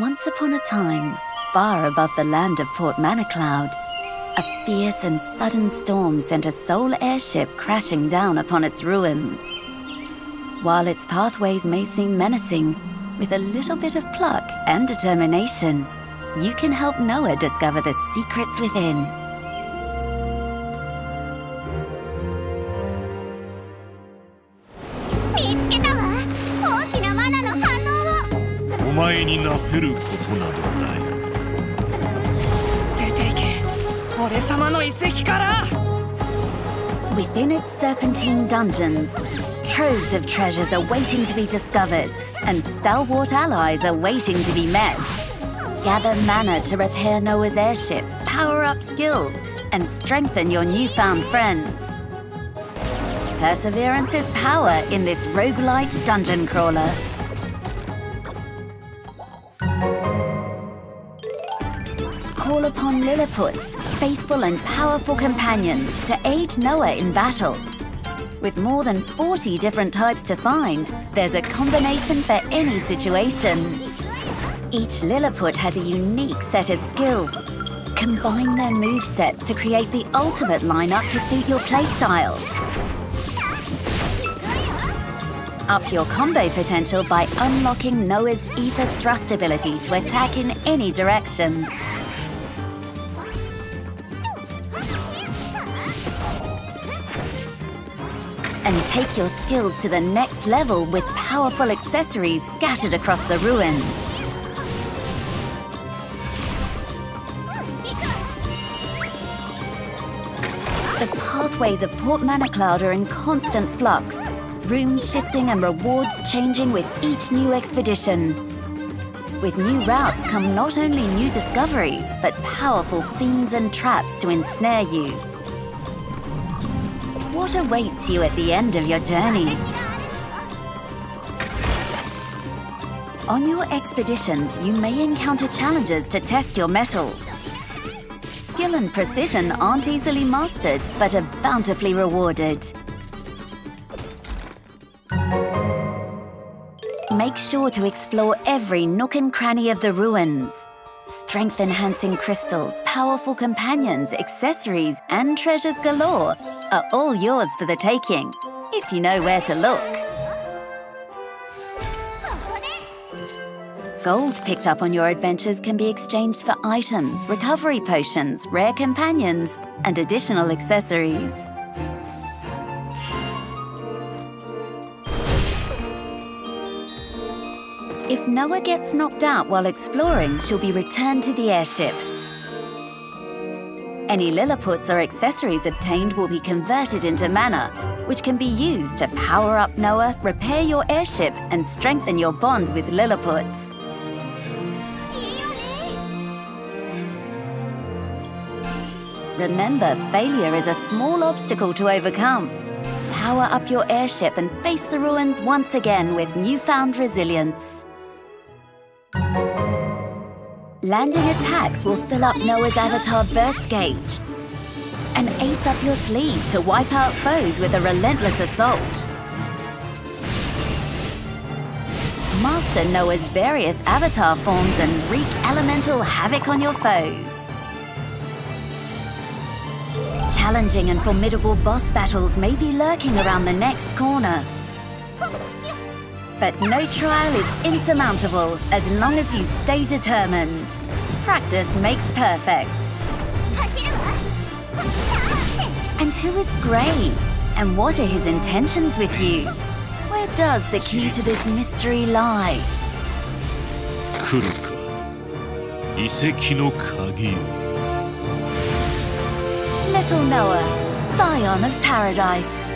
Once upon a time, far above the land of Port Manacloud, a fierce and sudden storm sent a sole airship crashing down upon its ruins. While its pathways may seem menacing, with a little bit of pluck and determination, you can help Noah discover the secrets within. Within its serpentine dungeons, troves of treasures are waiting to be discovered, and stalwart allies are waiting to be met. Gather mana to repair Noah's airship, power up skills, and strengthen your newfound friends. Perseverance is power in this roguelite dungeon crawler. Call upon Lilliput's faithful and powerful companions to aid Noah in battle. With more than 40 different types to find, there's a combination for any situation. Each Lilliput has a unique set of skills. Combine their movesets to create the ultimate lineup to suit your playstyle. Up your combo potential by unlocking Noah's Aether Thrust ability to attack in any direction. And take your skills to the next level with powerful accessories scattered across the ruins. The pathways of Port Manacloud are in constant flux, rooms shifting and rewards changing with each new expedition. With new routes come not only new discoveries, but powerful fiends and traps to ensnare you. What awaits you at the end of your journey? On your expeditions, you may encounter challenges to test your mettle. Skill and precision aren't easily mastered, but are bountifully rewarded. Make sure to explore every nook and cranny of the ruins. Strength-enhancing crystals, powerful companions, accessories, and treasures galore are all yours for the taking, if you know where to look. Gold picked up on your adventures can be exchanged for items, recovery potions, rare companions, and additional accessories. If Noah gets knocked out while exploring, she'll be returned to the airship. Any Lilliputs or accessories obtained will be converted into mana, which can be used to power up Noah, repair your airship, and strengthen your bond with Lilliputs. Remember, failure is a small obstacle to overcome. Power up your airship and face the ruins once again with newfound resilience. Landing attacks will fill up Noah's avatar burst gauge, and ace up your sleeve to wipe out foes with a relentless assault. Master Noah's various avatar forms and wreak elemental havoc on your foes. Challenging and formidable boss battles may be lurking around the next corner. But no trial is insurmountable as long as you stay determined. Practice makes perfect. And who is Gray? And what are his intentions with you? Where does the key to this mystery lie? Little Noah, Scion of Paradise.